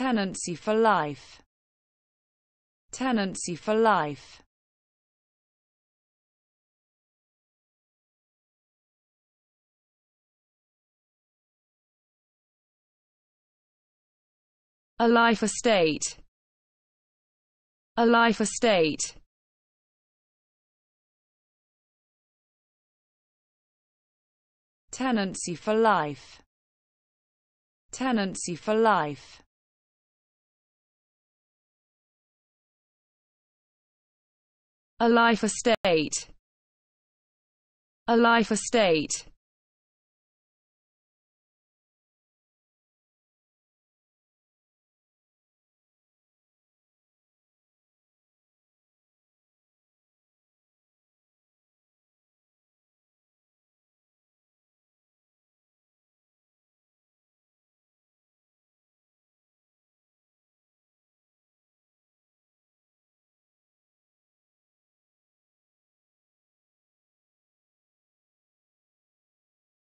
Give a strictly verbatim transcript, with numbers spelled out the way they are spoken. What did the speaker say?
Tenancy for life. Tenancy for life. A life estate. A life estate. Tenancy for life. Tenancy for life. A life estate. A life estate.